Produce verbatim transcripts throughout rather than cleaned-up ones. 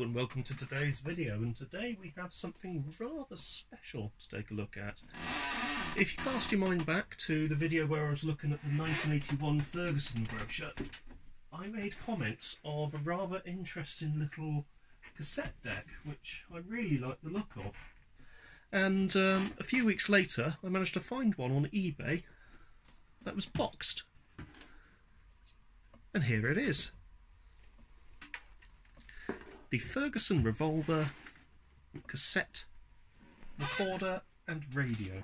Hello and welcome to today's video, and today we have something rather special to take a look at. If you cast your mind back to the video where I was looking at the nineteen eighty-one Ferguson brochure, I made comments of a rather interesting little cassette deck which I really like the look of, and um, a few weeks later I managed to find one on eBay that was boxed, and here it is. The Ferguson Revolver cassette recorder and radio.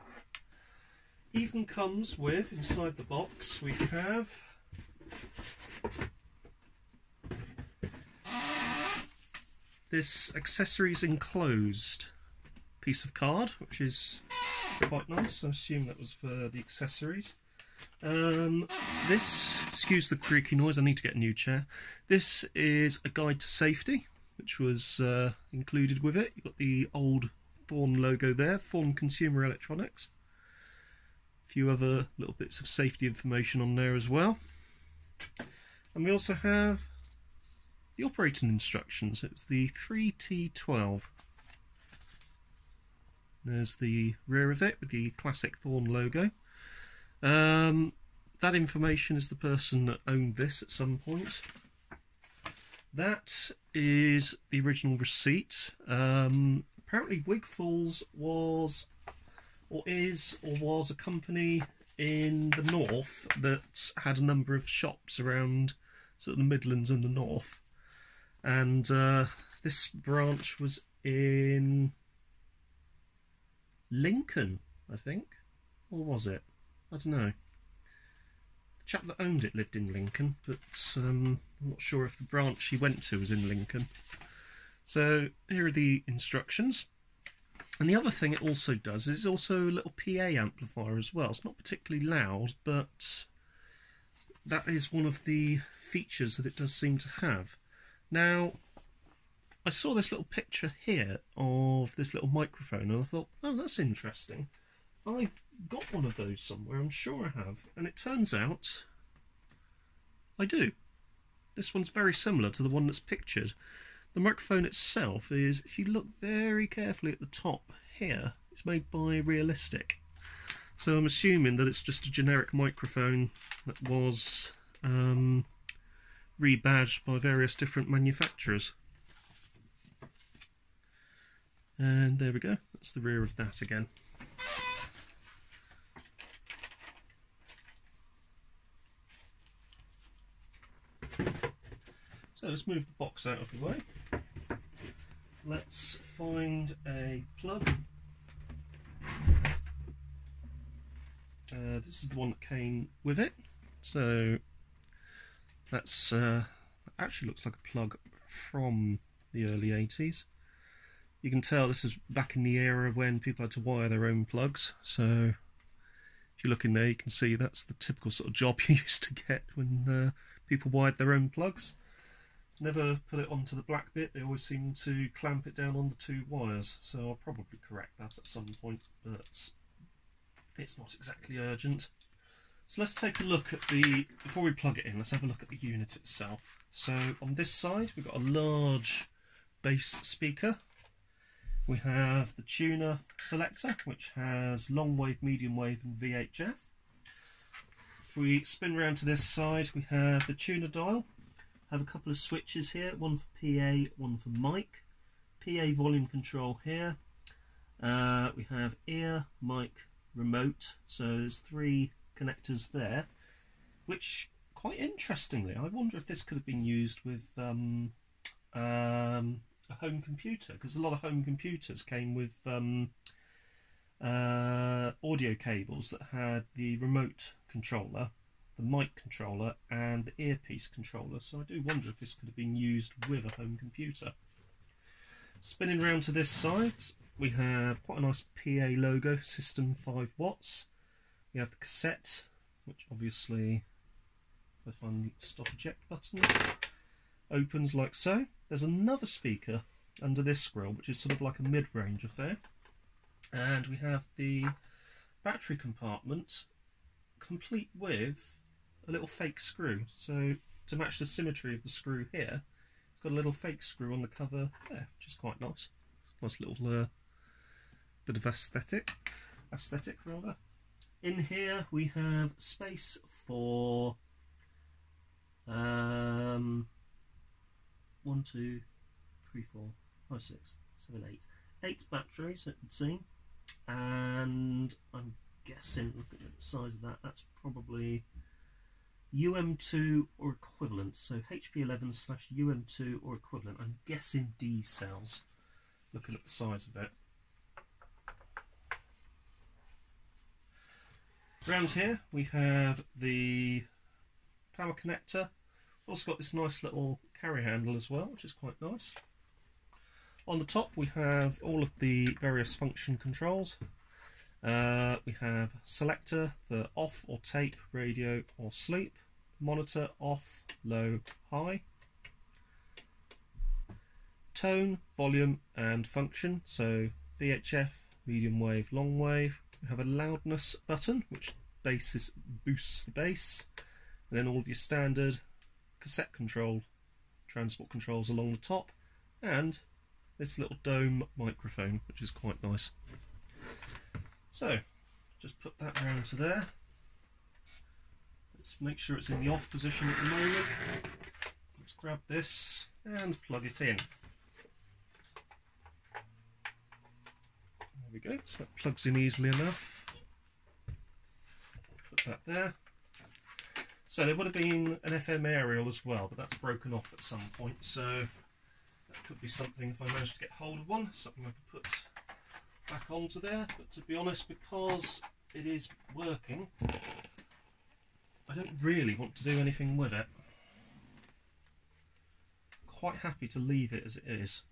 Even comes with, inside the box, we have this accessories enclosed piece of card, which is quite nice. I assume that was for the accessories. Um, this, excuse the creaky noise, I need to get a new chair. This is a guide to safety, which was uh, included with it. You've got the old Thorn logo there, Thorn Consumer Electronics. A few other little bits of safety information on there as well. And we also have the operating instructions. It's the three T twelve. There's the rear of it with the classic Thorn logo. Um, that information is the person that owned this at some point. That is the original receipt. Um, apparently Wigfalls was, or is, or was a company in the north that had a number of shops around sort of the Midlands and the north. And uh, this branch was in Lincoln, I think. Or was it? I don't know. The chap that owned it lived in Lincoln, but um, I'm not sure if the branch he went to was in Lincoln. So here are the instructions. And the other thing it also does is also a little P A amplifier as well. It's not particularly loud, but that is one of the features that it does seem to have. Now, I saw this little picture here of this little microphone, and I thought, oh, that's interesting. I've got one of those somewhere, I'm sure I have, and it turns out I do. This one's very similar to the one that's pictured. The microphone itself is, if you look very carefully at the top here, it's made by Realistic. So I'm assuming that it's just a generic microphone that was um, rebadged by various different manufacturers. And there we go, that's the rear of that again. So let's move the box out of the way. Let's find a plug. Uh, this is the one that came with it. So that's uh, actually looks like a plug from the early eighties. You can tell this is back in the era when people had to wire their own plugs. So if you look in there, you can see that's the typical sort of job you used to get when uh, people wired their own plugs. Never put it onto the black bit, they always seem to clamp it down on the two wires, so I'll probably correct that at some point, but it's not exactly urgent. So let's take a look at the, before we plug it in, let's have a look at the unit itself. So on this side we've got a large bass speaker. We have the tuner selector, which has long wave, medium wave and V H F. If we spin round to this side we have the tuner dial. Have a couple of switches here, one for P A, one for mic. P A volume control here. Uh, we have ear, mic, remote. So there's three connectors there, which quite interestingly, I wonder if this could have been used with um, um, a home computer, because a lot of home computers came with um, uh, audio cables that had the remote controller, the mic controller and the earpiece controller, so I do wonder if this could have been used with a home computer. Spinning round to this side we have quite a nice P A logo, system five watts. We have the cassette, which obviously, if I find the stop eject button, opens like so. There's another speaker under this grill which is sort of like a mid-range affair, and we have the battery compartment complete with a little fake screw, so to match the symmetry of the screw here It's got a little fake screw on the cover there, which is quite nice. Nice little uh, bit of aesthetic. Aesthetic, rather. In here we have space for um, one, two, three, four, five, six, seven, eight. Eight batteries, it would seem. And I'm guessing, looking at the size of that, that's probably U M two or equivalent. So H P eleven slash U M two or equivalent. I'm guessing D cells, looking at the size of that. Around here we have the power connector. Also got this nice little carry handle as well, which is quite nice. On the top we have all of the various function controls. Uh, we have selector for off or tape, radio or sleep, monitor off, low, high, tone, volume and function, so V H F, medium wave, long wave. We have a loudness button which bases, boosts the bass, and then all of your standard cassette control, transport controls along the top, and this little dome microphone, which is quite nice. So just put that round to there. Let's make sure it's in the off position at the moment. Let's grab this and plug it in. There we go, so that plugs in easily enough. Put that there. So there would have been an F M aerial as well, but that's broken off at some point, so that could be something, if I manage to get hold of one, something I could put back onto there. But to be honest, because it is working, I don't really want to do anything with it. Quite happy to leave it as it is.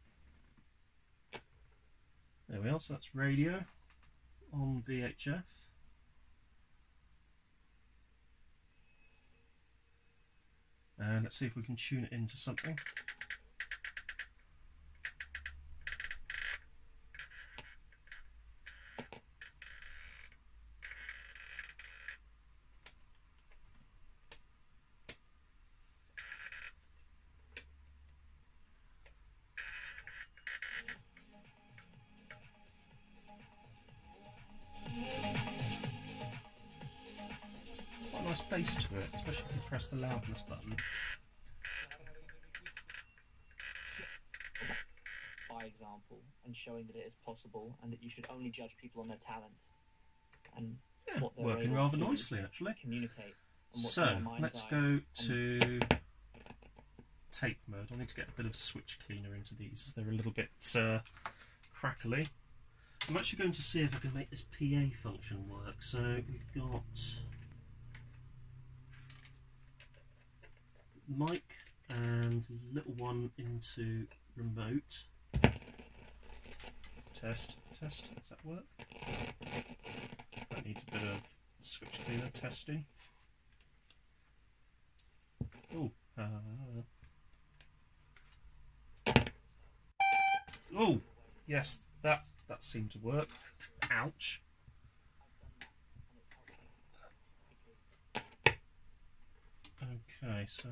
There we are, so that's radio on V H F. And let's see if we can tune it into something. Bass to it, especially if you press the loudness button. By example, and showing that it is possible, and that you should only judge people on their talent and yeah, what they're working rather nicely actually. Communicate. And so let's go to tape mode. I need to get a bit of switch cleaner into these. They're a little bit uh, crackly. I'm actually going to see if I can make this P A function work. So we've got mic and little one into remote. Test, test, does that work? That needs a bit of switch cleaner testing. Oh, uh. oh, yes, that, that seemed to work. Ouch. Okay, so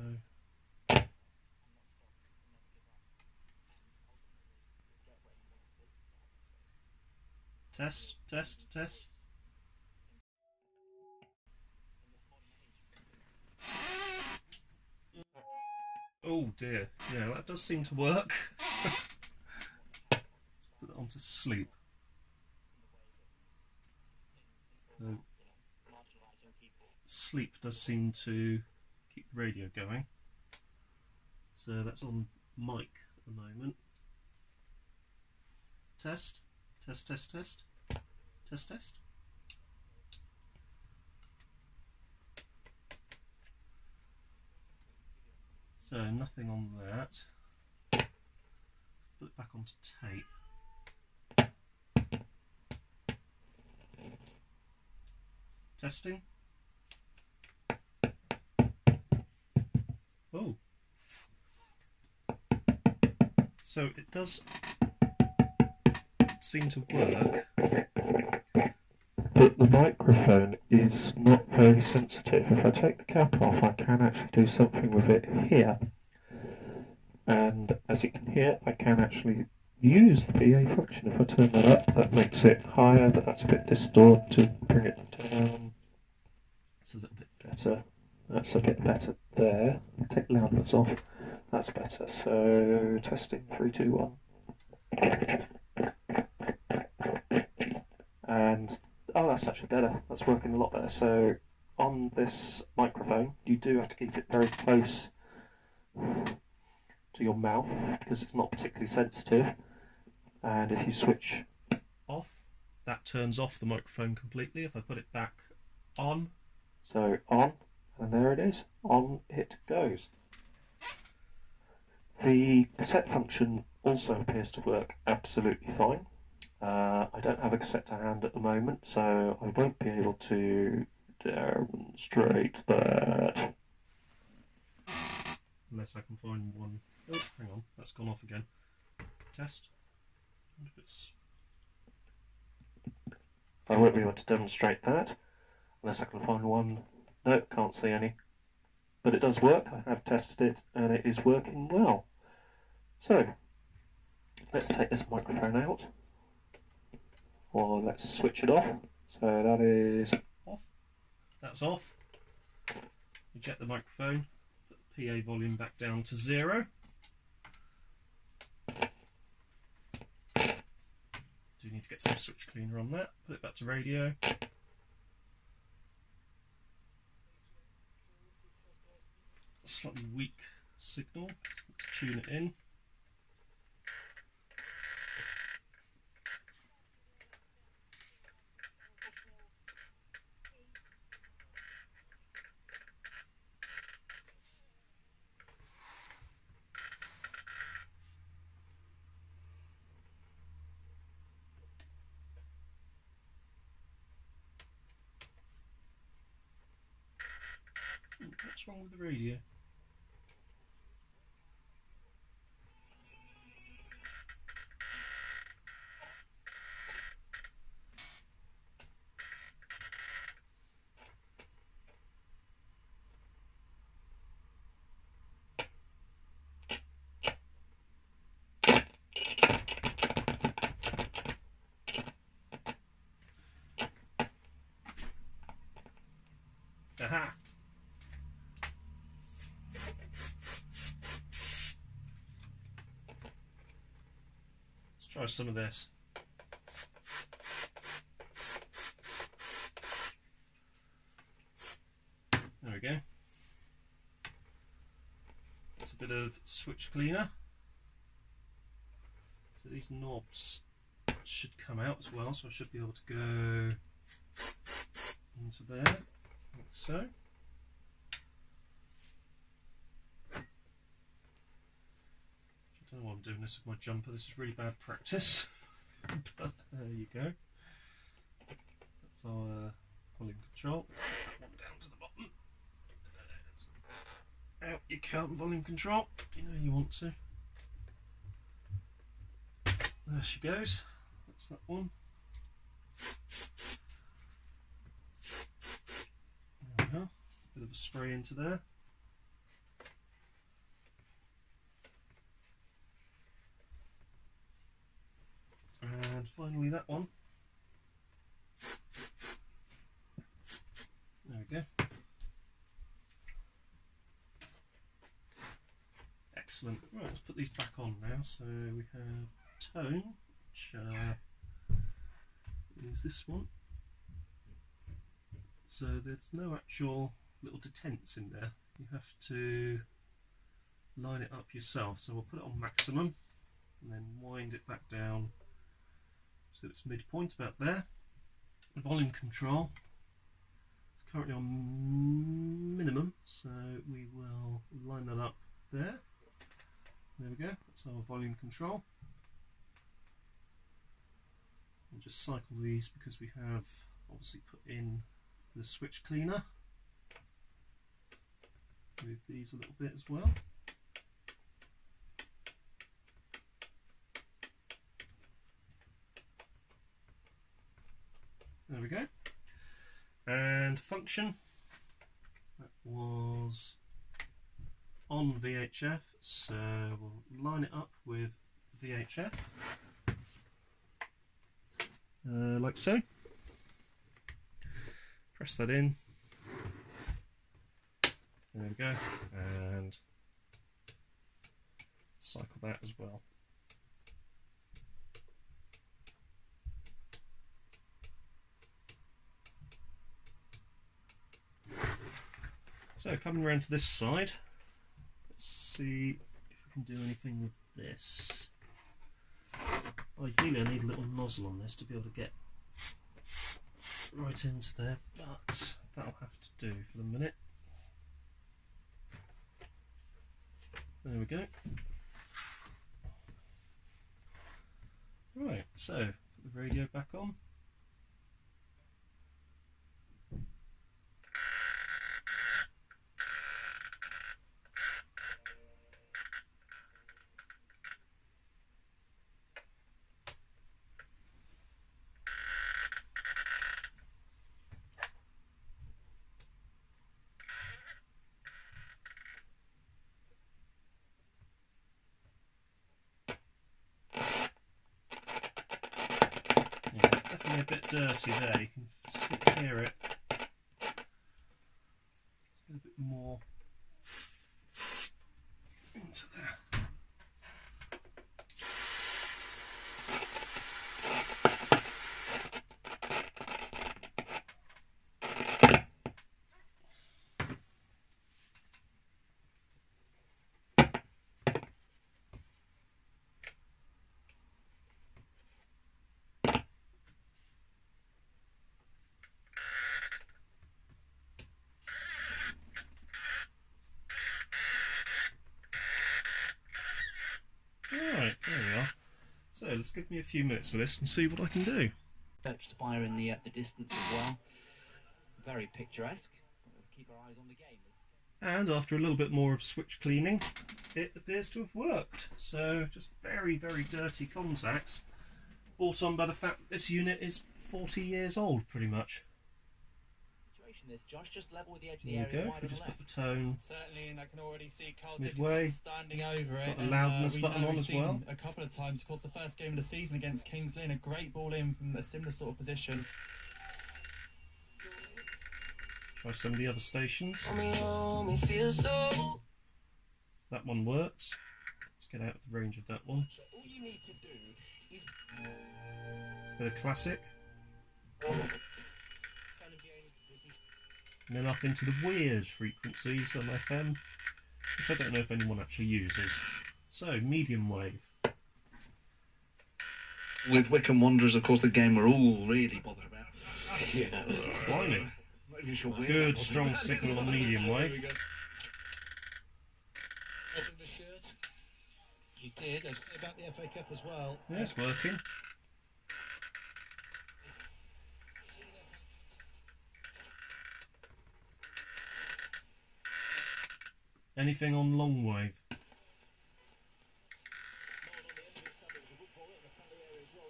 test, test, test. Oh dear, yeah, that does seem to work. Let's put it on to sleep. So, sleep does seem to keep the radio going. So that's on mic at the moment. Test, test, test, test, test, test. So nothing on that. Put it back onto tape. Testing. Oh, so it does seem to work, but the microphone is not very sensitive. If I take the cap off, I can actually do something with it here, and as you can hear, I can actually use the P A function. If I turn that up, that makes it higher, but that's a bit distorted. Bring it down. It's a little bit better. That's a bit better there. Take loudness off. That's better. So testing three, two, one. And oh, that's actually better. That's working a lot better. So on this microphone, you do have to keep it very close to your mouth because it's not particularly sensitive. And if you switch off, that turns off the microphone completely. If I put it back on, so on, and there it is, on it goes. The cassette function also appears to work absolutely fine. Uh, I don't have a cassette to hand at the moment, so I won't be able to demonstrate that. Unless I can find one. Oh, hang on, that's gone off again. Test. If it's... I won't be able to demonstrate that unless I can find one. No, can't see any. But it does work. I have tested it and it is working well. So, let's take this microphone out. Or let's switch it off. So that is off. That's off. Eject the microphone. Put the P A volume back down to zero. Do need to get some switch cleaner on that. Put it back to radio. Slightly weak signal, let's tune it in. Ooh, what's wrong with the radio? Aha! Let's try some of this. There we go. It's a bit of switch cleaner. So these knobs should come out as well, so I should be able to go into there. Like so. I don't know why I'm doing this with my jumper, this is really bad practice. But there you go. That's our volume control. Put that one down to the bottom. Out you come, volume control. You know you want to. There she goes. That's that one. Bit of a spray into there. And finally that one. There we go. Excellent. Right, let's put these back on now. So we have tone, which uh, is this one. So there's no actual little detents in there, you have to line it up yourself, so we'll put it on maximum and then wind it back down so it's midpoint about there. The volume control is currently on minimum, so we will line that up there. There we go, that's our volume control. We'll just cycle these because we have obviously put in the switch cleaner. Move these a little bit as well. There we go. And function, that was on V H F, so we'll line it up with V H F, uh, like so. Press that in. There we go, and cycle that as well. So coming around to this side, let's see if we can do anything with this. Ideally I need a little nozzle on this to be able to get right into there, but that'll have to do for the minute. There we go. Right, so put the radio back on. A bit dirty there, you can hear it. A bit more into there. Let's give me a few minutes for this and see what I can do. Church spire in the uh, the distance as well, very picturesque. Keep our eyes on the game. And after a little bit more of switch cleaning, it appears to have worked. So just very very dirty contacts, brought on by the fact that this unit is forty years old pretty much. This, Josh, just level with the edge of the area. There we go. If we just put the tone certainly, and I can already see Carl midway, standing over it. Got the loudness and, uh, button on as well. A couple of times, of course, the first game of the season against Kings Lynn, a great ball in from a similar sort of position. Try some of the other stations. So that one works. Let's get out of the range of that one. The classic. And then up into the weird frequencies on F M, which I don't know if anyone actually uses. So, medium wave. With Wycombe Wanderers, of course, the game we're all really bothered about. Yeah. Blimey. Good, strong signal on medium wave. You did, about the F A Cup as well. Yeah, it's working. Anything on long wave?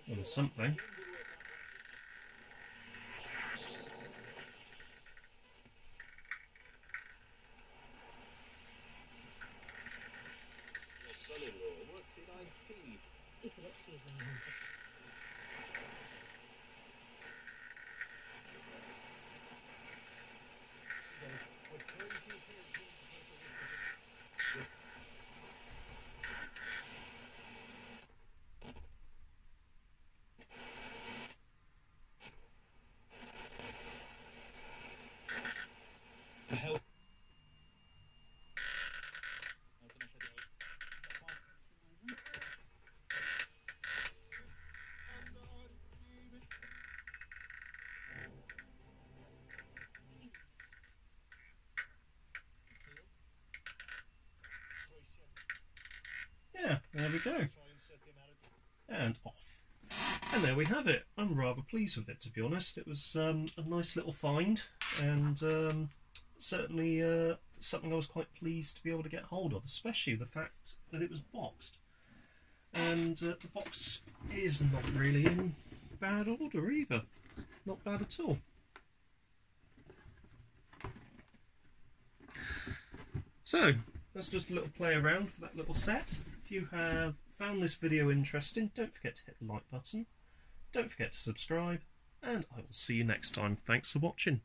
Well, there's something. Yeah, there we go. And off. And there we have it. I'm rather pleased with it, to be honest. It was um, a nice little find, and um, certainly uh, something I was quite pleased to be able to get hold of, especially the fact that it was boxed. And uh, the box is not really in bad order either. Not bad at all. So, That's just a little play around for that little set. If you have found this video interesting, don't forget to hit the like button, don't forget to subscribe, and I will see you next time. Thanks for watching.